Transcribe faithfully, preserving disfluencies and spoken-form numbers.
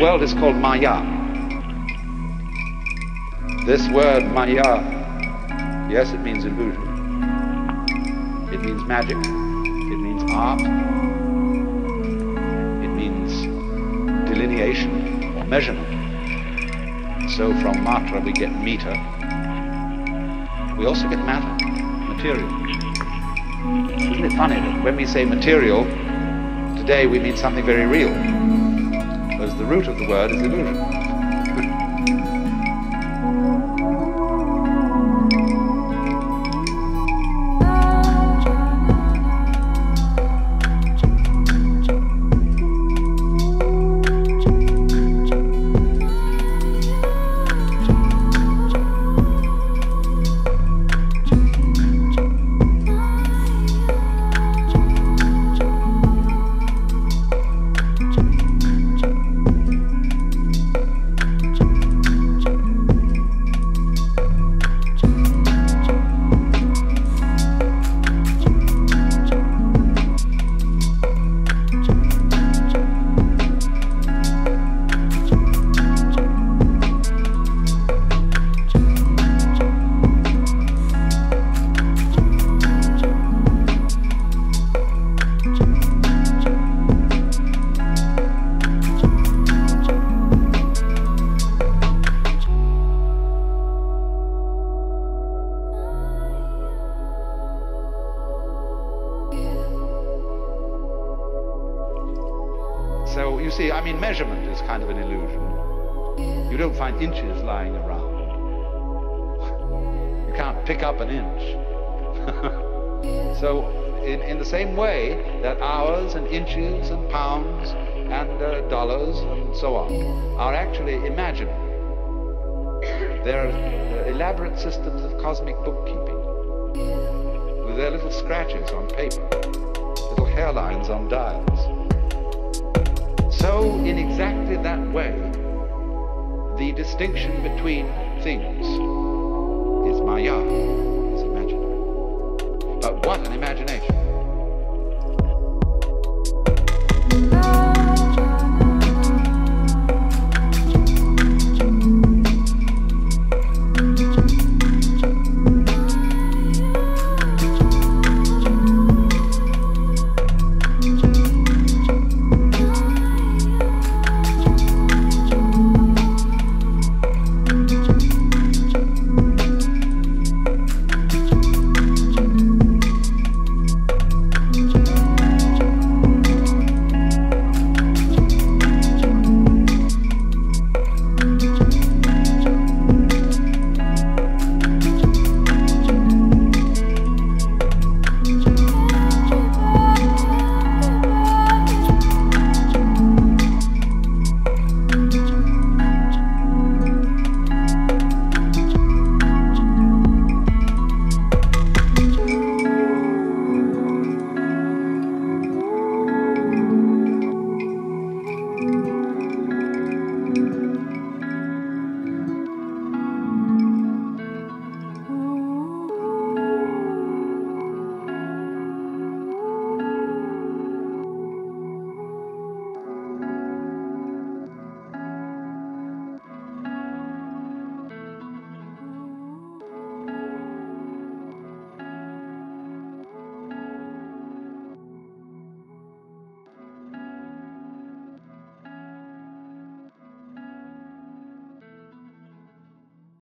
world is called Maya. This word Maya, yes, it means illusion. It means magic. It means art. It means delineation or measurement. So from Mātra we get meter. We also get matter, material. Isn't it funny that when we say material, today we mean something very real, because the root of the word is illusion. So, you see, I mean, measurement is kind of an illusion. You don't find inches lying around. You can't pick up an inch. So, in, in the same way that hours and inches and pounds and uh, dollars and so on are actually imagined. They're uh, elaborate systems of cosmic bookkeeping with their little scratches on paper, little hairlines on dials. So, in exactly that way, the distinction between things is Maya, is imaginary. But what an imagination!